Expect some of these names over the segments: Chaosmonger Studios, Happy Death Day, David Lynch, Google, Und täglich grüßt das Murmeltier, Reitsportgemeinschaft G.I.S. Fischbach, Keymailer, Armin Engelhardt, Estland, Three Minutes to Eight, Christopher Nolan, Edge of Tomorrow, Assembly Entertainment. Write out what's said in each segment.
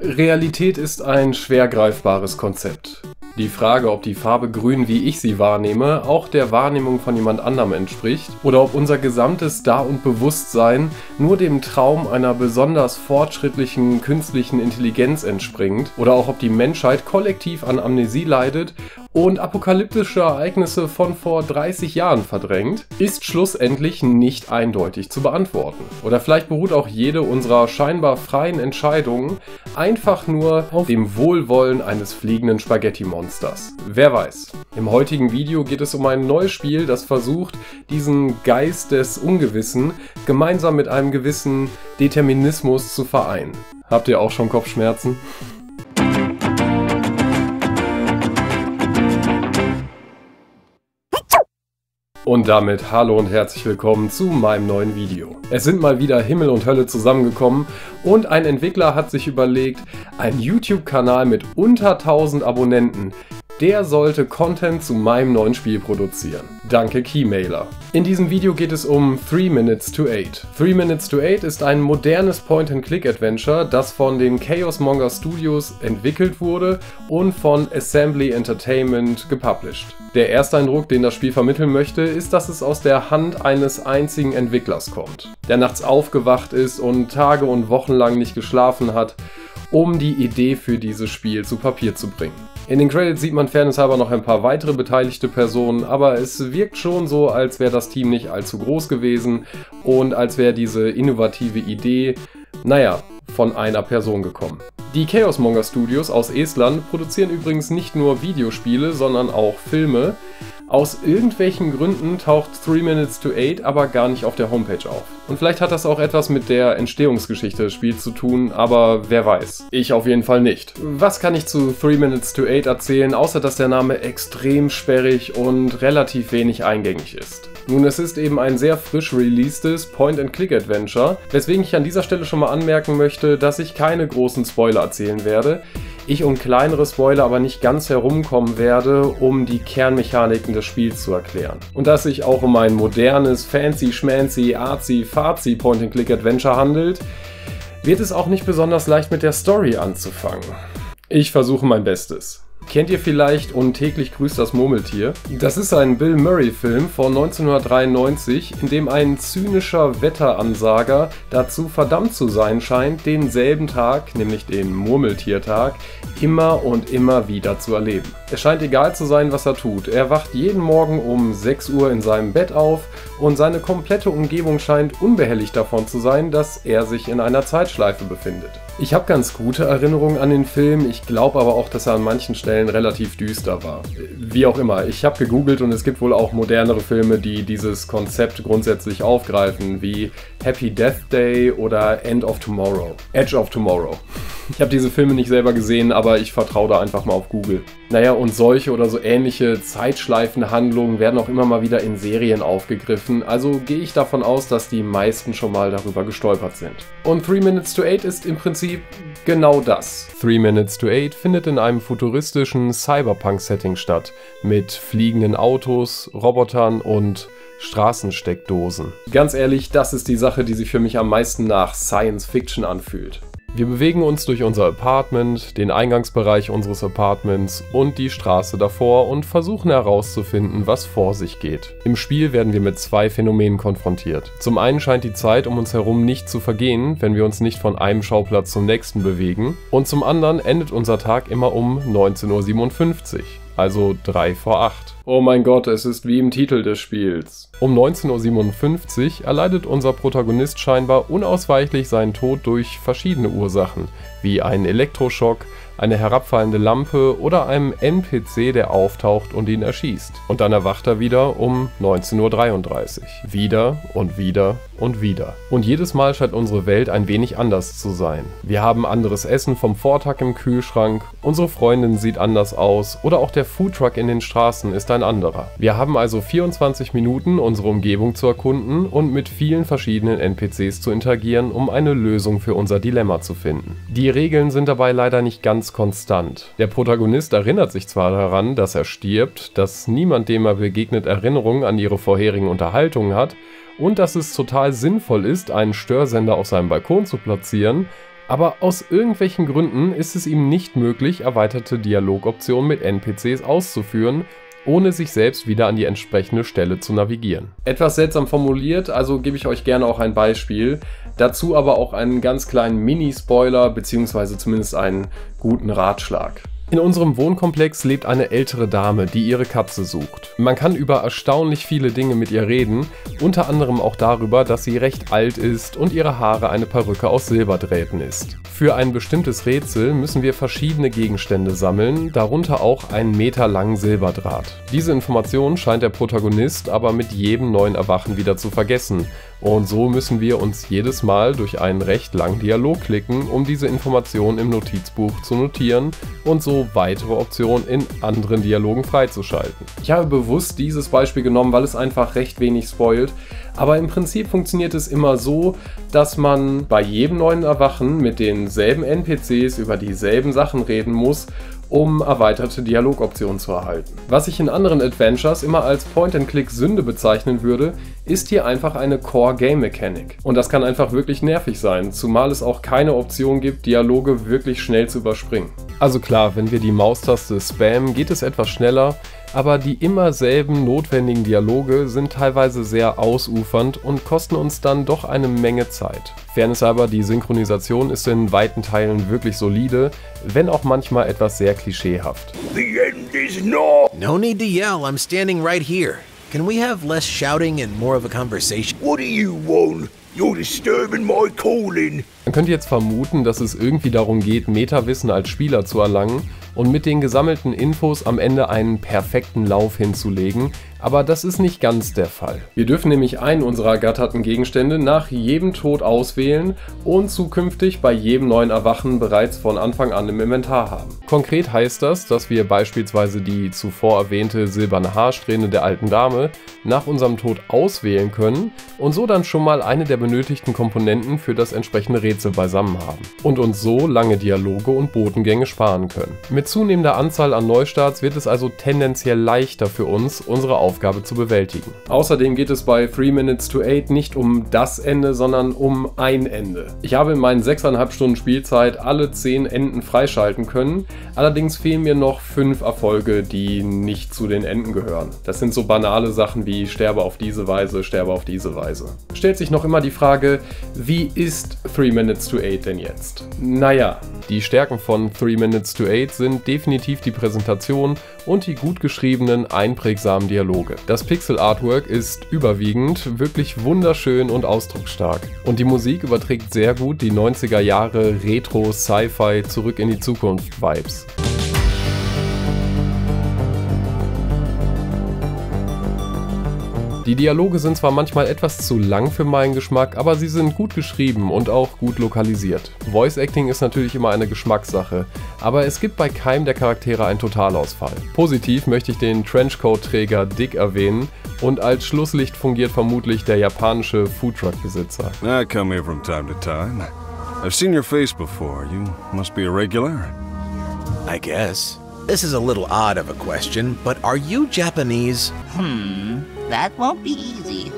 Realität ist ein schwer greifbares Konzept. Die Frage, ob die Farbe Grün, wie ich sie wahrnehme, auch der Wahrnehmung von jemand anderem entspricht oder ob unser gesamtes Da- und Bewusstsein nur dem Traum einer besonders fortschrittlichen künstlichen Intelligenz entspringt oder auch ob die Menschheit kollektiv an Amnesie leidet und apokalyptische Ereignisse von vor 30 Jahren verdrängt, ist schlussendlich nicht eindeutig zu beantworten. Oder vielleicht beruht auch jede unserer scheinbar freien Entscheidungen einfach nur auf dem Wohlwollen eines fliegenden Spaghetti-Monsters. Wer weiß. Im heutigen Video geht es um ein neues Spiel, das versucht, diesen Geist des Ungewissen gemeinsam mit einem gewissen Determinismus zu vereinen. Habt ihr auch schon Kopfschmerzen? Und damit hallo und herzlich willkommen zu meinem neuen Video. Es sind mal wieder Himmel und Hölle zusammengekommen und ein Entwickler hat sich überlegt, ein YouTube-Kanal mit unter 1000 Abonnenten, der sollte Content zu meinem neuen Spiel produzieren. Danke Keymailer. In diesem Video geht es um 3 Minutes to 8. 3 Minutes to 8 ist ein modernes Point-and-Click-Adventure, das von den Chaosmonger Studios entwickelt wurde und von Assembly Entertainment gepublished. Der Ersteindruck, den das Spiel vermitteln möchte, ist, dass es aus der Hand eines einzigen Entwicklers kommt, der nachts aufgewacht ist und Tage und Wochen lang nicht geschlafen hat, um die Idee für dieses Spiel zu Papier zu bringen. In den Credits sieht man fairnesshalber noch ein paar weitere beteiligte Personen, aber es wirkt schon so, als wäre das Team nicht allzu groß gewesen und als wäre diese innovative Idee, naja, von einer Person gekommen. Die Chaosmonger Studios aus Estland produzieren übrigens nicht nur Videospiele, sondern auch Filme. Aus irgendwelchen Gründen taucht 3 Minutes to 8 aber gar nicht auf der Homepage auf. Und vielleicht hat das auch etwas mit der Entstehungsgeschichte des Spiels zu tun, aber wer weiß. Ich auf jeden Fall nicht. Was kann ich zu 3 Minutes to 8 erzählen, außer dass der Name extrem sperrig und relativ wenig eingängig ist? Nun, es ist eben ein sehr frisch releasedes Point-and-Click-Adventure, weswegen ich an dieser Stelle schon mal anmerken möchte, dass ich keine großen Spoiler erzählen werde. Ich um kleinere Spoiler aber nicht ganz herumkommen werde, um die Kernmechaniken des Spiels zu erklären. Und dass sich auch um ein modernes, fancy, schmancy, artsy, fartsy Point-and-Click-Adventure handelt, wird es auch nicht besonders leicht mit der Story anzufangen. Ich versuche mein Bestes. Kennt ihr vielleicht Und täglich grüßt das Murmeltier? Das ist ein Bill Murray-Film von 1993, in dem ein zynischer Wetteransager dazu verdammt zu sein scheint, denselben Tag, nämlich den Murmeltiertag, immer und immer wieder zu erleben. Es scheint egal zu sein, was er tut. Er wacht jeden Morgen um 6 Uhr in seinem Bett auf und seine komplette Umgebung scheint unbehelligt davon zu sein, dass er sich in einer Zeitschleife befindet. Ich habe ganz gute Erinnerungen an den Film, ich glaube aber auch, dass er an manchen Stellen relativ düster war. Wie auch immer, ich habe gegoogelt und es gibt wohl auch modernere Filme, die dieses Konzept grundsätzlich aufgreifen, wie Happy Death Day oder Edge of Tomorrow. Ich habe diese Filme nicht selber gesehen, aber ich vertraue da einfach mal auf Google. Naja, und solche oder so ähnliche Zeitschleifenhandlungen werden auch immer mal wieder in Serien aufgegriffen, also gehe ich davon aus, dass die meisten schon mal darüber gestolpert sind. Und 3 Minutes to 8 ist im Prinzip genau das. 3 Minutes to 8 findet in einem futuristischen Cyberpunk-Setting statt, mit fliegenden Autos, Robotern und Straßensteckdosen. Ganz ehrlich, das ist die Sache, die sich für mich am meisten nach Science-Fiction anfühlt. Wir bewegen uns durch unser Apartment, den Eingangsbereich unseres Apartments und die Straße davor und versuchen herauszufinden, was vor sich geht. Im Spiel werden wir mit zwei Phänomenen konfrontiert. Zum einen scheint die Zeit um uns herum nicht zu vergehen, wenn wir uns nicht von einem Schauplatz zum nächsten bewegen, und zum anderen endet unser Tag immer um 19:57 Uhr. Also 3 vor 8. Oh mein Gott, es ist wie im Titel des Spiels. Um 19:57 Uhr erleidet unser Protagonist scheinbar unausweichlich seinen Tod durch verschiedene Ursachen, wie einen Elektroschock, eine herabfallende Lampe oder einem NPC, der auftaucht und ihn erschießt. Und dann erwacht er wieder um 19:33 Uhr. Wieder und wieder und wieder. Und jedes Mal scheint unsere Welt ein wenig anders zu sein. Wir haben anderes Essen vom Vortag im Kühlschrank, unsere Freundin sieht anders aus oder auch der Foodtruck in den Straßen ist ein anderer. Wir haben also 24 Minuten, unsere Umgebung zu erkunden und mit vielen verschiedenen NPCs zu interagieren, um eine Lösung für unser Dilemma zu finden. Die Regeln sind dabei leider nicht ganz konstant. Der Protagonist erinnert sich zwar daran, dass er stirbt, dass niemand, dem er begegnet, Erinnerungen an ihre vorherigen Unterhaltungen hat und dass es total sinnvoll ist, einen Störsender auf seinem Balkon zu platzieren, aber aus irgendwelchen Gründen ist es ihm nicht möglich, erweiterte Dialogoptionen mit NPCs auszuführen, ohne sich selbst wieder an die entsprechende Stelle zu navigieren. Etwas seltsam formuliert, also gebe ich euch gerne auch ein Beispiel. Dazu aber auch einen ganz kleinen Mini-Spoiler bzw. zumindest einen guten Ratschlag. In unserem Wohnkomplex lebt eine ältere Dame, die ihre Katze sucht. Man kann über erstaunlich viele Dinge mit ihr reden, unter anderem auch darüber, dass sie recht alt ist und ihre Haare eine Perücke aus Silberdrähten ist. Für ein bestimmtes Rätsel müssen wir verschiedene Gegenstände sammeln, darunter auch einen Meter langen Silberdraht. Diese Information scheint der Protagonist aber mit jedem neuen Erwachen wieder zu vergessen. Und so müssen wir uns jedes Mal durch einen recht langen Dialog klicken, um diese Information im Notizbuch zu notieren und so weitere Optionen in anderen Dialogen freizuschalten. Ich habe bewusst dieses Beispiel genommen, weil es einfach recht wenig spoilt, aber im Prinzip funktioniert es immer so, dass man bei jedem neuen Erwachen mit denselben NPCs über dieselben Sachen reden muss, um erweiterte Dialogoptionen zu erhalten. Was ich in anderen Adventures immer als Point-and-Click-Sünde bezeichnen würde, ist hier einfach eine Core-Game-Mechanik. Und das kann einfach wirklich nervig sein, zumal es auch keine Option gibt, Dialoge wirklich schnell zu überspringen. Also klar, wenn wir die Maustaste spammen, geht es etwas schneller, aber die immer selben notwendigen Dialoge sind teilweise sehr ausufernd und kosten uns dann doch eine Menge Zeit. Fairnesshalber, die Synchronisation ist in weiten Teilen wirklich solide, wenn auch manchmal etwas sehr klischeehaft. The end is no. No need to yell, I'm standing right here. Can we have less shouting and more of a conversation? What do you want? You're disturbing my calling. Man könnte jetzt vermuten, dass es irgendwie darum geht, Metawissen als Spieler zu erlangen und mit den gesammelten Infos am Ende einen perfekten Lauf hinzulegen, aber das ist nicht ganz der Fall. Wir dürfen nämlich einen unserer ergatterten Gegenstände nach jedem Tod auswählen und zukünftig bei jedem neuen Erwachen bereits von Anfang an im Inventar haben. Konkret heißt das, dass wir beispielsweise die zuvor erwähnte silberne Haarsträhne der alten Dame nach unserem Tod auswählen können und so dann schon mal eine der benötigten Komponenten für das entsprechende Rätsel beisammen haben und uns so lange Dialoge und Botengänge sparen können. Mit zunehmender Anzahl an Neustarts wird es also tendenziell leichter für uns, unsere Aufgabe zu bewältigen. Außerdem geht es bei 3 Minutes to 8 nicht um das Ende, sondern um ein Ende. Ich habe in meinen 6,5 Stunden Spielzeit alle 10 Enden freischalten können, allerdings fehlen mir noch 5 Erfolge, die nicht zu den Enden gehören. Das sind so banale Sachen wie sterbe auf diese Weise, sterbe auf diese Weise. Stellt sich noch immer die Frage, wie ist 3 Minutes to 8 denn jetzt? Naja, die Stärken von 3 Minutes to 8 sind definitiv die Präsentation und die gut geschriebenen, einprägsamen Dialoge. Das Pixel-Artwork ist überwiegend wirklich wunderschön und ausdrucksstark. Und die Musik überträgt sehr gut die 90er Jahre Retro-Sci-Fi zurück in die Zukunft-Vibes. Die Dialoge sind zwar manchmal etwas zu lang für meinen Geschmack, aber sie sind gut geschrieben und auch gut lokalisiert. Voice Acting ist natürlich immer eine Geschmackssache, aber es gibt bei keinem der Charaktere einen Totalausfall. Positiv möchte ich den Trenchcoat-Träger Dick erwähnen und als Schlusslicht fungiert vermutlich der japanische Foodtruck-Besitzer. I come here from time to time. I've seen your face before. You must be a regular. I guess. This is a little odd of a question, but are you Japanese? That won't be easy.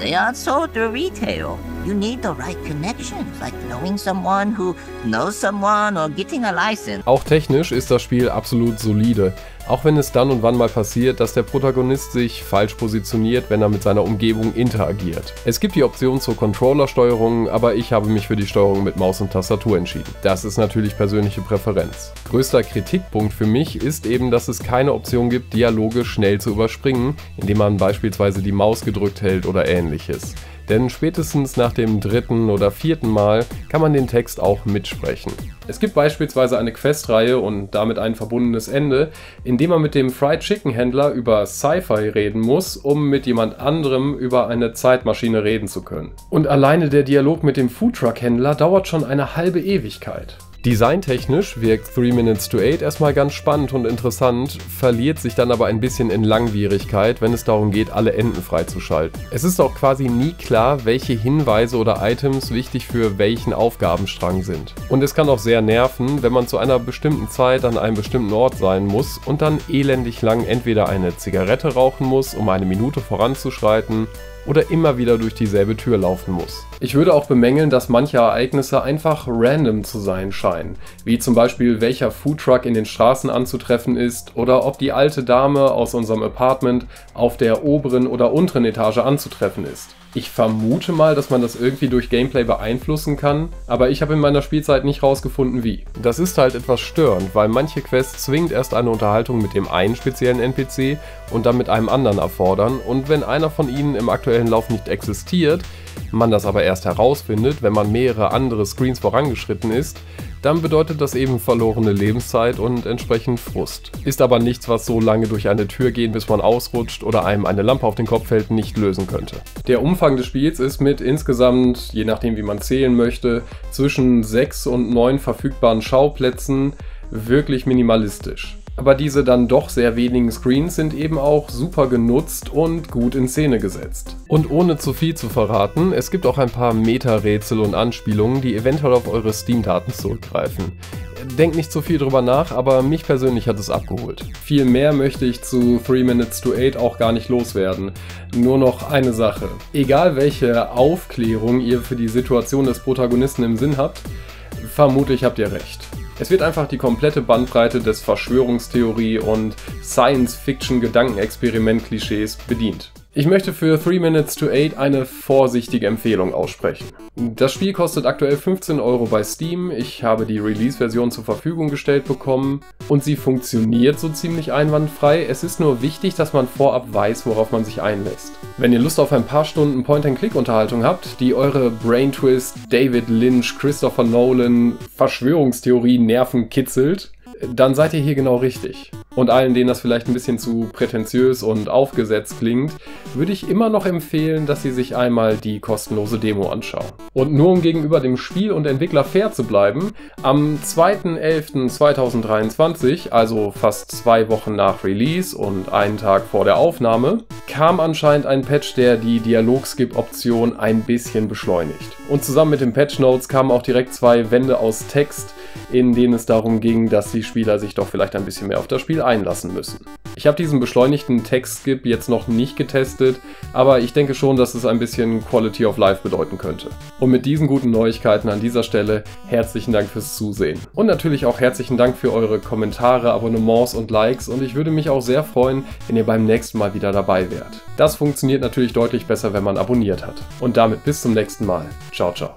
They aren't sold through retail. You need the right connections, like knowing someone who knows someone or getting a license. Auch technisch ist das Spiel absolut solide, auch wenn es dann und wann mal passiert, dass der Protagonist sich falsch positioniert, wenn er mit seiner Umgebung interagiert. Es gibt die Option zur Controller-Steuerung, aber ich habe mich für die Steuerung mit Maus und Tastatur entschieden. Das ist natürlich persönliche Präferenz. Größter Kritikpunkt für mich ist eben, dass es keine Option gibt, Dialoge schnell zu überspringen, indem man beispielsweise die Maus gedrückt hält oder ähnliches. Denn spätestens nach dem 3. oder 4. Mal kann man den Text auch mitsprechen. Es gibt beispielsweise eine Questreihe und damit ein verbundenes Ende, in dem man mit dem Fried Chicken Händler über Sci-Fi reden muss, um mit jemand anderem über eine Zeitmaschine reden zu können. Und alleine der Dialog mit dem Foodtruck Händler dauert schon eine halbe Ewigkeit. Designtechnisch wirkt 3 Minutes to 8 erstmal ganz spannend und interessant, verliert sich dann aber ein bisschen in Langwierigkeit, wenn es darum geht, alle Enden freizuschalten. Es ist auch quasi nie klar, welche Hinweise oder Items wichtig für welchen Aufgabenstrang sind. Und es kann auch sehr nerven, wenn man zu einer bestimmten Zeit an einem bestimmten Ort sein muss und dann elendig lang entweder eine Zigarette rauchen muss, um eine Minute voranzuschreiten, oder immer wieder durch dieselbe Tür laufen muss. Ich würde auch bemängeln, dass manche Ereignisse einfach random zu sein scheinen, wie zum Beispiel welcher Foodtruck in den Straßen anzutreffen ist oder ob die alte Dame aus unserem Apartment auf der oberen oder unteren Etage anzutreffen ist. Ich vermute mal, dass man das irgendwie durch Gameplay beeinflussen kann, aber ich habe in meiner Spielzeit nicht rausgefunden, wie. Das ist halt etwas störend, weil manche Quests zwingend erst eine Unterhaltung mit dem einen speziellen NPC und dann mit einem anderen erfordern, und wenn einer von ihnen im aktuellen Lauf nicht existiert, man das aber erst herausfindet, wenn man mehrere andere Screens vorangeschritten ist, dann bedeutet das eben verlorene Lebenszeit und entsprechend Frust. Ist aber nichts, was so lange durch eine Tür gehen, bis man ausrutscht oder einem eine Lampe auf den Kopf fällt, nicht lösen könnte. Der Umfang des Spiels ist mit insgesamt, je nachdem wie man zählen möchte, zwischen 6 und 9 verfügbaren Schauplätzen wirklich minimalistisch. Aber diese dann doch sehr wenigen Screens sind eben auch super genutzt und gut in Szene gesetzt. Und ohne zu viel zu verraten, es gibt auch ein paar Meta-Rätsel und Anspielungen, die eventuell auf eure Steam-Daten zurückgreifen. Denkt nicht so viel drüber nach, aber mich persönlich hat es abgeholt. Viel mehr möchte ich zu 3 Minutes to 8 auch gar nicht loswerden. Nur noch eine Sache. Egal welche Aufklärung ihr für die Situation des Protagonisten im Sinn habt, vermutlich habt ihr recht. Es wird einfach die komplette Bandbreite des Verschwörungstheorie- und Science-Fiction-Gedankenexperiment-Klischees bedient. Ich möchte für 3 Minutes to 8 eine vorsichtige Empfehlung aussprechen. Das Spiel kostet aktuell 15 € bei Steam, ich habe die Release-Version zur Verfügung gestellt bekommen und sie funktioniert so ziemlich einwandfrei, es ist nur wichtig, dass man vorab weiß, worauf man sich einlässt. Wenn ihr Lust auf ein paar Stunden Point-and-Click-Unterhaltung habt, die eure Brain-Twist, David Lynch, Christopher Nolan, Verschwörungstheorie, Nerven kitzelt, dann seid ihr hier genau richtig. Und allen, denen das vielleicht ein bisschen zu prätentiös und aufgesetzt klingt, würde ich immer noch empfehlen, dass sie sich einmal die kostenlose Demo anschauen. Und nur um gegenüber dem Spiel und Entwickler fair zu bleiben, am 2.11.2023, also fast 2 Wochen nach Release und einen Tag vor der Aufnahme, kam anscheinend ein Patch, der die Dialog-Skip-Option ein bisschen beschleunigt. Und zusammen mit den Patch-Notes kamen auch direkt 2 Wände aus Text, in denen es darum ging, dass die Spieler sich doch vielleicht ein bisschen mehr auf das Spiel einlassen müssen. Ich habe diesen beschleunigten Text-Skip jetzt noch nicht getestet, aber ich denke schon, dass es ein bisschen Quality of Life bedeuten könnte. Und mit diesen guten Neuigkeiten an dieser Stelle herzlichen Dank fürs Zusehen. Und natürlich auch herzlichen Dank für eure Kommentare, Abonnements und Likes, und ich würde mich auch sehr freuen, wenn ihr beim nächsten Mal wieder dabei wärt. Das funktioniert natürlich deutlich besser, wenn man abonniert hat. Und damit bis zum nächsten Mal. Ciao, ciao.